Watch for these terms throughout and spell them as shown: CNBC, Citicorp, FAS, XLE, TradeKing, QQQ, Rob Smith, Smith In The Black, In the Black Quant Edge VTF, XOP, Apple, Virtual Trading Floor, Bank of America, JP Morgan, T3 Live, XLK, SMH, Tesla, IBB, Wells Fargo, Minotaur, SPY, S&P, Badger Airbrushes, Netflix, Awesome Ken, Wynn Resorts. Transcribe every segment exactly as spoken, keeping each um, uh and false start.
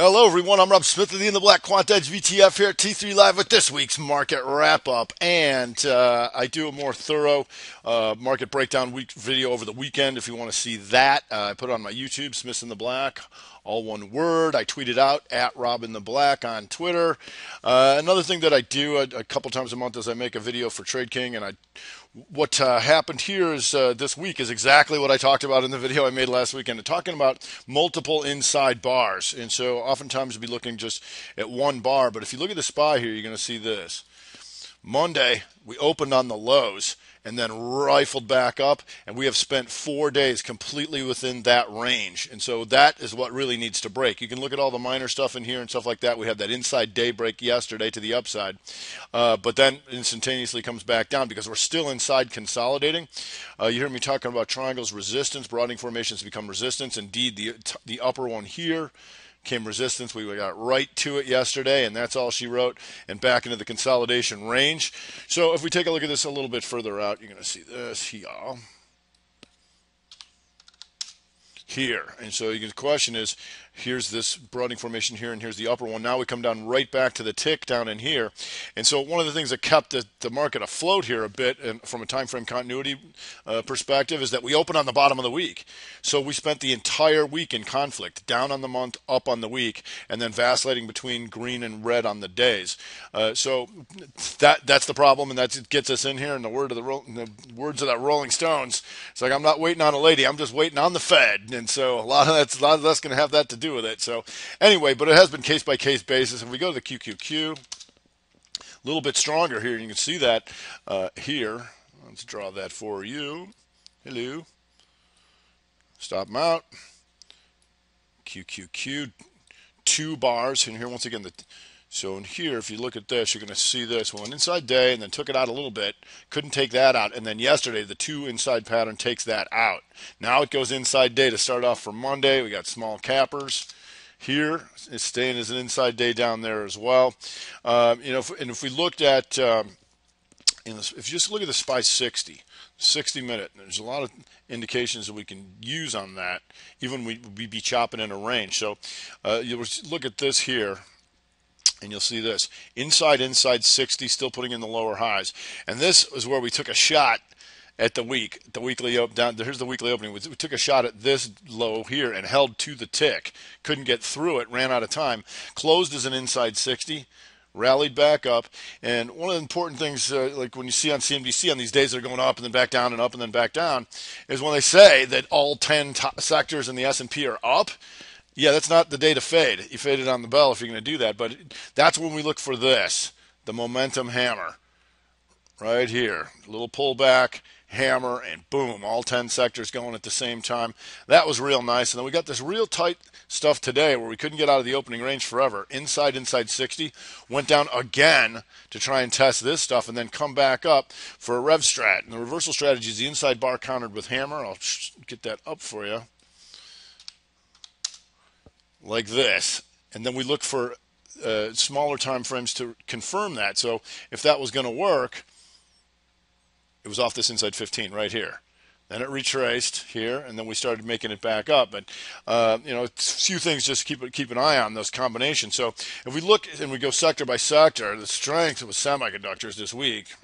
Hello everyone, I'm Rob Smith of the In the Black Quant Edge V T F here at T three Live with this week's market wrap-up. And uh, I do a more thorough uh, market breakdown week video over the weekend if you want to see that. Uh, I put it on my YouTube, Smith In The Black, all one word. I tweet it out, at Rob In The Black on Twitter. Uh, another thing that I do a, a couple times a month is I make a video for TradeKing, and I What uh, happened here is uh, this week is exactly what I talked about in the video I made last weekend, talking about multiple inside bars. And so oftentimes you'll be looking just at one bar. But if you look at the S P Y here, you're going to see this. Monday, we opened on the lows and then rifled back up, and we have spent four days completely within that range. And so that is what really needs to break. You can look at all the minor stuff in here and stuff like that. We had that inside day break yesterday to the upside, uh, but then instantaneously comes back down because we're still inside consolidating. Uh, you hear me talking about triangles, resistance, broadening formations become resistance. Indeed, the, the upper one here came resistance. We got right to it yesterday, and that's all she wrote, and back into the consolidation range. So if we take a look at this a little bit further out, you're going to see this here. Here. And so the question is, here's this broadening formation here, and here's the upper one. Now we come down right back to the tick down in here. And so one of the things that kept the, the market afloat here a bit, and from a time frame continuity uh, perspective, is that we opened on the bottom of the week. So we spent the entire week in conflict, down on the month, up on the week, and then vacillating between green and red on the days. Uh, so that that's the problem, and that gets us in here. And the word of the, the words of that Rolling Stones, it's like, I'm not waiting on a lady, I'm just waiting on the Fed. And so a lot of that's a lot of that's going to have that to do with it. So anyway, but it has been case by case basis. If we go to the Q Q Q, a little bit stronger here, you can see that uh, here. Let's draw that for you. Hello. Stop them out. Q Q Q, two bars in here once again. The so in here, if you look at this, you're going to see this one inside day, and then took it out a little bit, couldn't take that out, and then yesterday the two inside pattern takes that out. Now it goes inside day to start off for Monday. We got small cappers here, it's staying as an inside day down there as well. Um, you know, if, and if we looked at um, in this, if you just look at the S P Y sixty, sixty minute, there's a lot of indications that we can use on that. Even we we be chopping in a range. So uh, you look at this here, and you'll see this inside inside sixty, still putting in the lower highs, and this is where we took a shot at the week, the weekly up down. Here's the weekly opening. We took a shot at this low here and held to the tick. Couldn't get through it. Ran out of time. Closed as an inside sixty. Rallied back up. And one of the important things, uh, like when you see on C N B C on these days that are going up and then back down and up and then back down, is when they say that all ten top sectors in the S and P are up. Yeah, that's not the day to fade. You fade it on the bell if you're going to do that. But that's when we look for this, the momentum hammer, right here. A little pullback, hammer, and boom, all ten sectors going at the same time. That was real nice. And then we got this real tight stuff today where we couldn't get out of the opening range forever. Inside, inside sixty, went down again to try and test this stuff and then come back up for a rev strat. And the reversal strategy is the inside bar countered with hammer. I'll get that up for you. Like this, and then we look for uh, smaller time frames to confirm that. So if that was going to work, it was off this inside fifteen right here. Then it retraced here, and then we started making it back up. But uh, you know, a few things just keep keep an eye on those combinations. So if we look and we go sector by sector, the strength with semiconductors this week.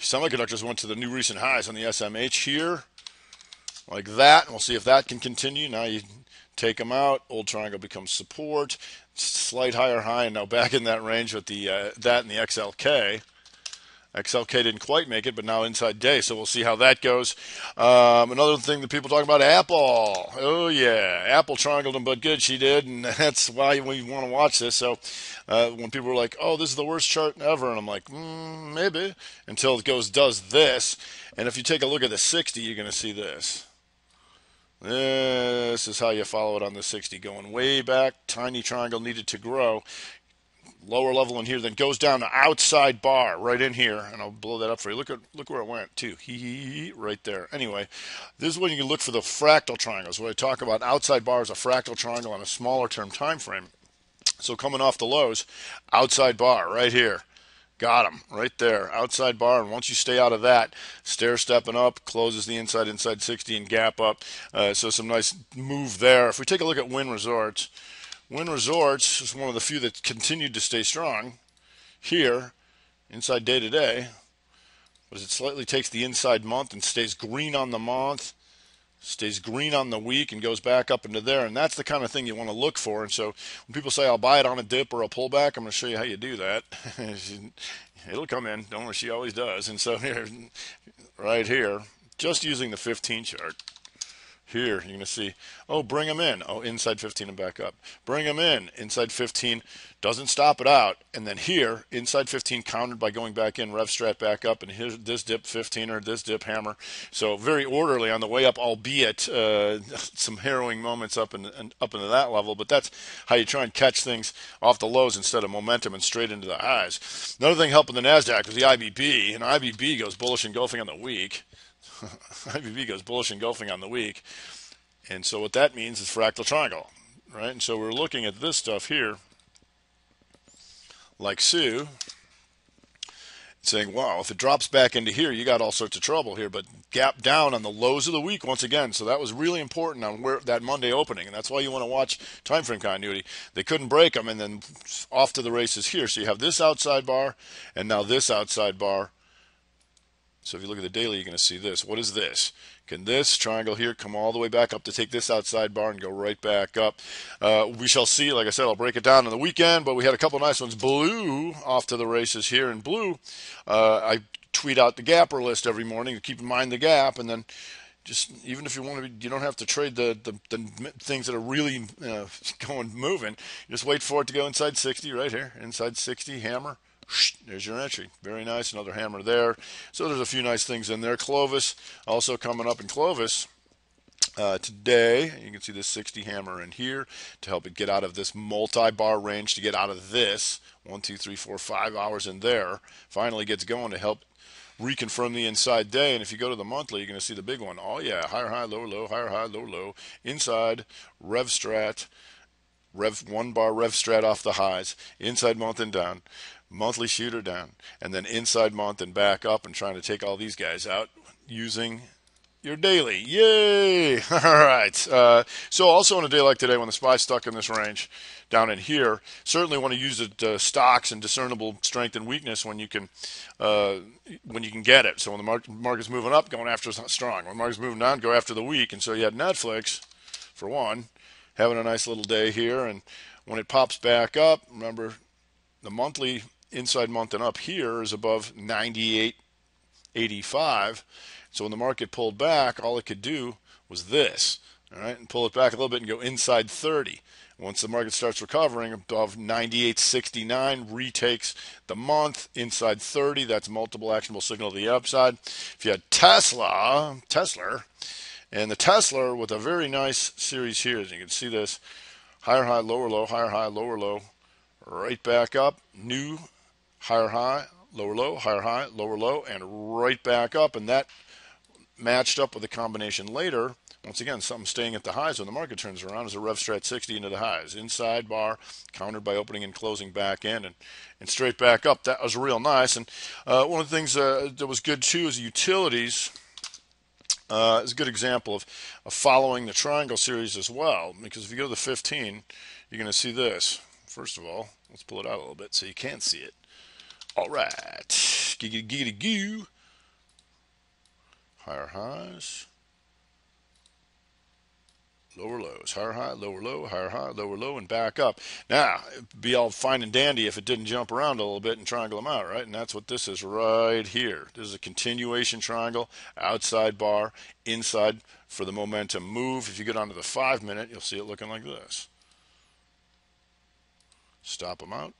Semiconductors went to the new recent highs on the S M H here, like that, and we'll see if that can continue. Now you take them out, old triangle becomes support, slight higher high, and now back in that range with the uh, that and the X L K. X L K didn't quite make it, but now inside day, so we'll see how that goes. Um, another thing that people talk about, Apple. Oh, yeah, Apple triangled them, but good, she did, and that's why we want to watch this. So uh, when people are like, oh, this is the worst chart ever, and I'm like, mm, maybe, until it goes, does this. And if you take a look at the sixty, you're going to see this. This is how you follow it on the sixty, going way back, tiny triangle needed to grow, lower level in here, then goes down to outside bar right in here, and I'll blow that up for you. Look at look where it went too, hee hee hee, right there. Anyway, this is when you can look for the fractal triangles. When I talk about outside bar is a fractal triangle on a smaller term time frame. So coming off the lows, outside bar right here. Got him right there, outside bar, and once you stay out of that, stair stepping up, closes the inside inside sixty and gap up. Uh, so some nice move there. If we take a look at Wynn Resorts, Wynn Resorts is one of the few that continued to stay strong here inside day to day, but it slightly takes the inside month and stays green on the month, stays green on the week, and goes back up into there. And that's the kind of thing you want to look for. And so when people say I'll buy it on a dip or a pullback, I'm going to show you how you do that. It'll come in, don't worry, she always does. And so here, right here, just using the fifteen chart here, you're going to see, oh, bring them in, oh, inside fifteen and back up, bring them in, inside fifteen, doesn't stop it out, and then here inside fifteen countered by going back in, rev strat back up, and here's this dip fifteen or this dip hammer. So very orderly on the way up, albeit uh, some harrowing moments up and, and up into that level, but that's how you try and catch things off the lows instead of momentum and straight into the highs. Another thing helping the NASDAQ was the I B B, and I B B goes bullish engulfing on the week. I B B goes bullish engulfing on the week, and so what that means is fractal triangle, right? And so we're looking at this stuff here like Sue saying, wow, if it drops back into here, you got all sorts of trouble here, but gap down on the lows of the week once again. So that was really important on where that Monday opening, and that's why you want to watch time frame continuity. They couldn't break them, and then off to the races here. So you have this outside bar and now this outside bar. So if you look at the daily, you're going to see this. What is this? Can this triangle here come all the way back up to take this outside bar and go right back up? Uh, we shall see. Like I said, I'll break it down on the weekend, but we had a couple of nice ones. Blue off to the races here. And blue, uh, I tweet out the gapper list every morning to keep in mind the gap. And then just even if you want to, be, you don't have to trade the, the, the things that are really uh, going moving. Just wait for it to go inside sixty right here. Inside sixty, hammer. There's your entry. Very nice. Another hammer there. So there's a few nice things in there. Clovis also coming up in Clovis uh, today. You can see this sixty hammer in here to help it get out of this multi-bar range, to get out of this one, two, three, four, five hours in there. Finally gets going to help reconfirm the inside day. And if you go to the monthly, you're going to see the big one. Oh, yeah. Higher, high, low, low. Higher, high, low, low. Inside, rev strat. Rev, one bar rev strat off the highs. Inside month and down. Monthly shooter down, and then inside month and back up, and trying to take all these guys out using your daily. Yay! All right. Uh, so also on a day like today, when the S P Y stuck in this range down in here, certainly want to use it uh, stocks and discernible strength and weakness when you can uh, when you can get it. So when the market market's moving up, going after strong. When the market's moving down, go after the weak. And so you had Netflix, for one, having a nice little day here, and when it pops back up, remember the monthly. Inside month and up here is above ninety-eight eighty-five. So when the market pulled back, all it could do was this, all right, and pull it back a little bit and go inside thirty. Once the market starts recovering above ninety-eight sixty-nine, retakes the month inside thirty. That's multiple actionable signal to the upside. If you had Tesla, Tesla, and the Tesla with a very nice series here, as you can see this, higher high, lower low, higher high, lower low, right back up, new higher high, lower low, higher high, lower low, and right back up. And that matched up with a combination later. Once again, something staying at the highs when the market turns around is a rev strat sixty into the highs. Inside bar, countered by opening and closing back in and, and straight back up. That was real nice. And uh, one of the things uh, that was good, too, is utilities. Uh, is a good example of, of following the triangle series as well. Because if you go to the fifteen, you're going to see this. First of all, let's pull it out a little bit so you can see it. All right, giggity giggity goo. Higher highs, lower lows, higher high, lower low, higher high, lower low, and back up. Now, it'd be all fine and dandy if it didn't jump around a little bit and triangle them out, right? And that's what this is right here. This is a continuation triangle, outside bar, inside for the momentum move. If you get onto the five minute, you'll see it looking like this. Stop them out.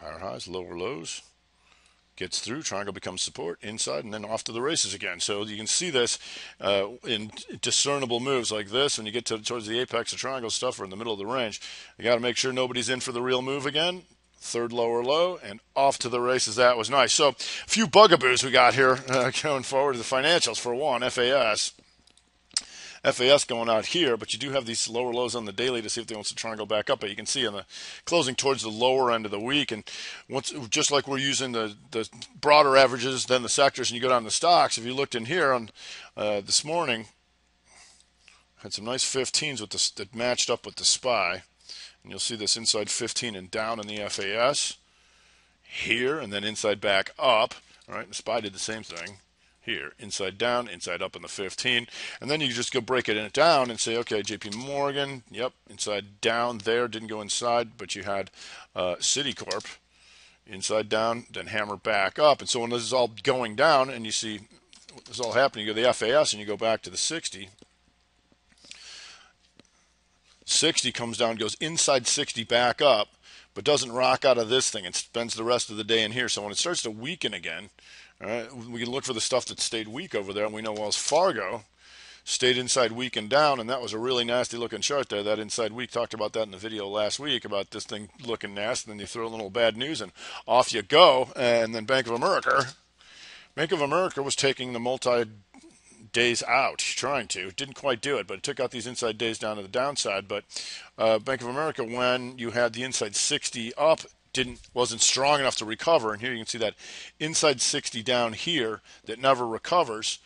Higher highs, lower lows, gets through, triangle becomes support, inside, and then off to the races again. So you can see this uh, in discernible moves like this. When you get to, towards the apex of triangle stuff or in the middle of the range, you got to make sure nobody's in for the real move again. Third lower low, and off to the races. That was nice. So a few bugaboos we got here uh, going forward to the financials. For one, F A S. F A S going out here, but you do have these lower lows on the daily to see if they want to try and go back up. But you can see on the closing towards the lower end of the week, and once, just like we're using the, the broader averages, then the sectors, and you go down the stocks. If you looked in here on uh, this morning, had some nice fifteens with the, that matched up with the S P Y, and you'll see this inside fifteen and down in the F A S here, and then inside back up. All right, the S P Y did the same thing here, inside down, inside up in the fifteen, and then you just go break it down and say, okay, J P Morgan, yep, inside down there, didn't go inside, but you had uh, Citicorp inside down, then hammer back up. And so when this is all going down and you see this all happening, you go to the F A S and you go back to the sixty. sixty comes down, goes inside sixty back up, but doesn't rock out of this thing and spends the rest of the day in here. So when it starts to weaken again, all right, we can look for the stuff that stayed weak over there. And we know Wells Fargo stayed inside weak and down, and that was a really nasty looking chart there. That inside weak, talked about that in the video last week about this thing looking nasty. And then you throw a little bad news and off you go. And then Bank of America, Bank of America was taking the multi days out, trying to, didn't quite do it, but it took out these inside days down to the downside. But uh, Bank of America, when you had the inside sixty up, didn't wasn't strong enough to recover. And here you can see that inside sixty down here that never recovers,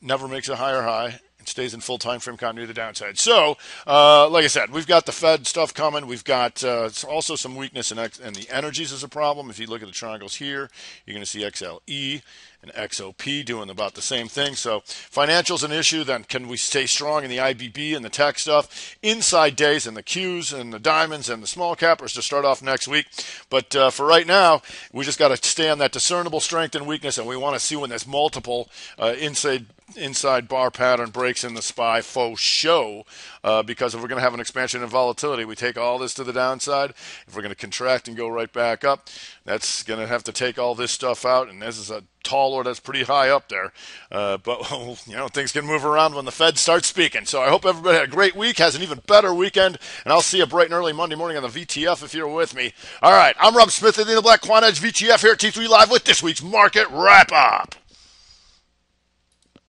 never makes a higher high, and stays in full time frame continuity to the downside. So, uh, like I said, we've got the Fed stuff coming. We've got uh, also some weakness in, X in the energies is a problem. If you look at the triangles here, you're going to see X L E and X O P doing about the same thing. So financials an issue. Then can we stay strong in the I B B and the tech stuff, inside days and the Qs and the diamonds and the small cappers to start off next week? But uh, for right now, we just got to stay on that discernible strength and weakness, and we want to see when this multiple uh, inside inside bar pattern breaks in the S P Y faux show, uh, because if we're going to have an expansion in volatility, we take all this to the downside. If we're going to contract and go right back up, that's going to have to take all this stuff out, and this is a tall order that's pretty high up there, uh, but you know, things can move around when the Fed starts speaking. So I hope everybody had a great week, has an even better weekend, and I'll see you bright and early Monday morning on the V T F if you're with me. All right, I'm Rob Smith in the Black Quant Edge V T F here at T three Live with this week's Market Wrap Up.